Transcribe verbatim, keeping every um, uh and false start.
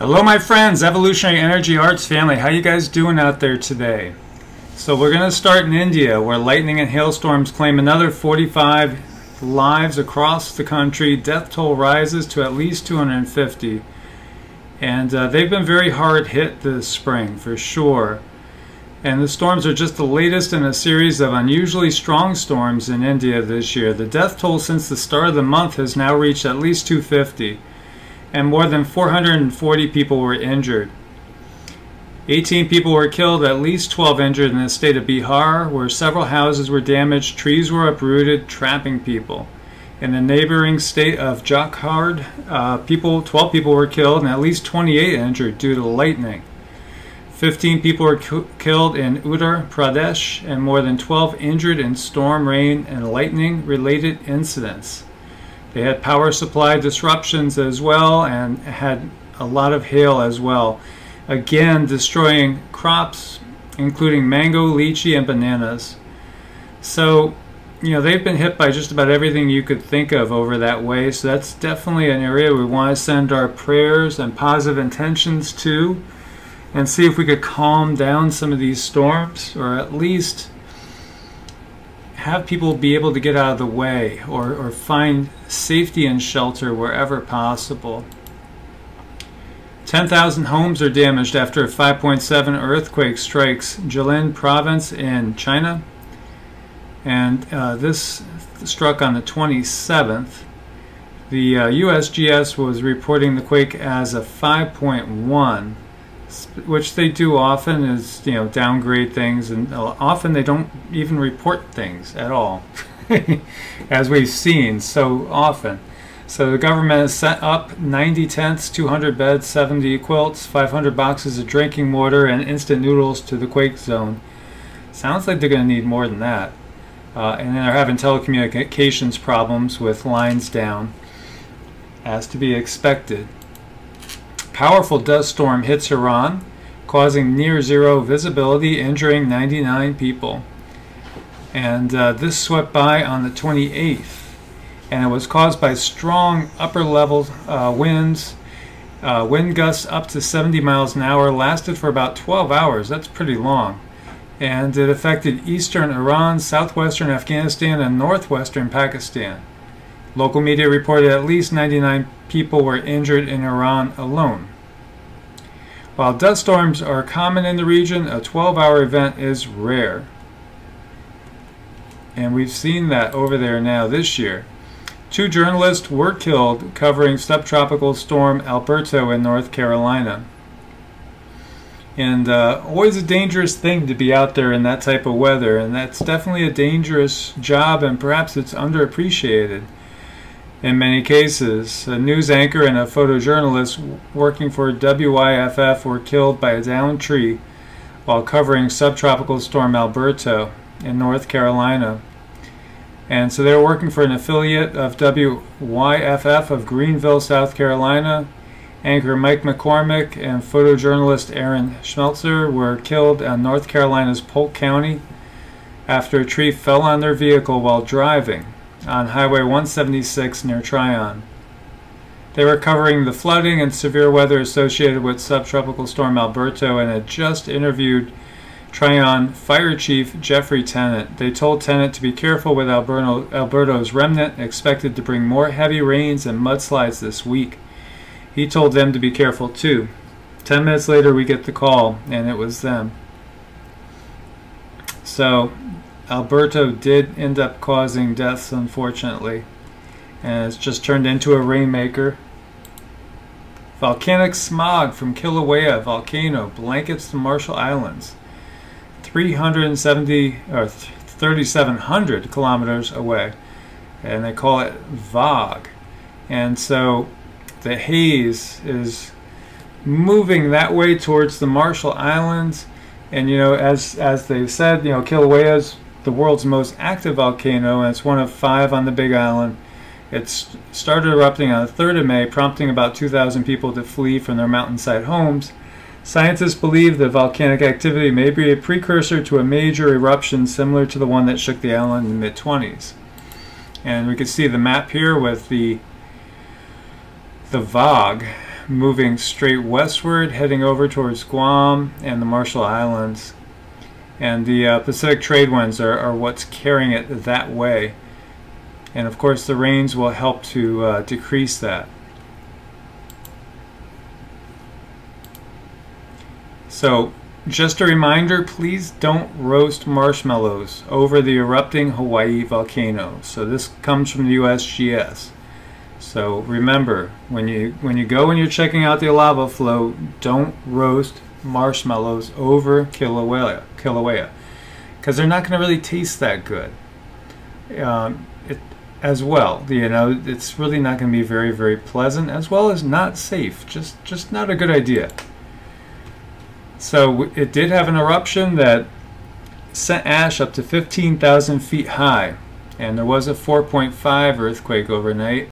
Hello my friends, Evolutionary Energy Arts family. How you guys doing out there today? So we're going to start in India, where lightning and hailstorms claim another forty-five lives across the country. Death toll rises to at least two hundred fifty. And uh, they've been very hard hit this spring, for sure. And the storms are just the latest in a series of unusually strong storms in India this year. The death toll since the start of the month has now reached at least two hundred fifty. And more than four hundred forty people were injured. eighteen people were killed, at least twelve injured in the state of Bihar, where several houses were damaged, trees were uprooted, trapping people. In the neighboring state of Jharkhand, uh, people, twelve people were killed and at least twenty-eight injured due to lightning. fifteen people were killed in Uttar Pradesh and more than twelve injured in storm, rain, and lightning-related incidents. They had power supply disruptions as well and had a lot of hail as well, again destroying crops including mango, lychee, and bananas. So, you know, they've been hit by just about everything you could think of over that way, so that's definitely an area we want to send our prayers and positive intentions to and see if we could calm down some of these storms, or at least have people be able to get out of the way, or, or find safety and shelter wherever possible. ten thousand homes are damaged after a five point seven earthquake strikes Jilin Province in China, and uh, this struck on the twenty-seventh. The uh, U S G S was reporting the quake as a five point one. Which they do often, is, you know, downgrade things, and often they don't even report things at all, as we've seen so often. So the government has set up ninety tents, two hundred beds, seventy quilts, five hundred boxes of drinking water, and instant noodles to the quake zone. Sounds like they're going to need more than that. Uh, and then they're having telecommunications problems with lines down, as to be expected. Powerful dust storm hits Iran, causing near-zero visibility, injuring ninety-nine people. And uh, this swept by on the twenty-eighth, and it was caused by strong upper-level uh, winds. Uh, wind gusts up to seventy miles an hour, lasted for about twelve hours. That's pretty long. And it affected eastern Iran, southwestern Afghanistan, and northwestern Pakistan. Local media reported at least ninety-nine people were injured in Iran alone. While dust storms are common in the region, a twelve-hour event is rare. And we've seen that over there now this year. Two journalists were killed covering subtropical storm Alberto in North Carolina. And uh, always a dangerous thing to be out there in that type of weather, and that's definitely a dangerous job, and perhaps it's underappreciated. In many cases, a news anchor and a photojournalist working for W Y F F were killed by a downed tree while covering subtropical storm Alberto in North Carolina. And so they were working for an affiliate of W Y F F of Greenville, South Carolina. Anchor Mike McCormick and photojournalist Aaron Schmelzer were killed in North Carolina's Polk County after a tree fell on their vehicle while driving on Highway one seventy-six near Tryon. They were covering the flooding and severe weather associated with subtropical storm Alberto and had just interviewed Tryon Fire Chief Jeffrey Tennant. They told Tennant to be careful with Alberto, Alberto's remnant, expected to bring more heavy rains and mudslides this week. He told them to be careful too. Ten minutes later we get the call, and it was them. So Alberto did end up causing deaths, unfortunately, and it's just turned into a rainmaker. Volcanic smog from Kilauea volcano blankets the Marshall Islands, three hundred seventy or thirty-seven hundred kilometers away, and they call it V O G. And so the haze is moving that way towards the Marshall Islands, and, you know, as as they've said, you know, Kilauea's the world's most active volcano, and it's one of five on the Big Island. It started erupting on the third of May, prompting about two thousand people to flee from their mountainside homes. Scientists believe that volcanic activity may be a precursor to a major eruption similar to the one that shook the island in the mid-twenties. And we can see the map here with the the V O G moving straight westward, heading over towards Guam and the Marshall Islands. And the uh, Pacific trade winds are, are what's carrying it that way. And of course the rains will help to uh, decrease that. So just a reminder, please don't roast marshmallows over the erupting Hawaii volcano. So this comes from the U S G S. So remember, when you when you go and you're checking out the lava flow, don't roast marshmallows over Kilauea, Kilauea, because they're not going to really taste that good. Um, it, as well, you know, it's really not going to be very, very pleasant, as well as not safe. Just, just not a good idea. So it did have an eruption that sent ash up to fifteen thousand feet high, and there was a four point five earthquake overnight.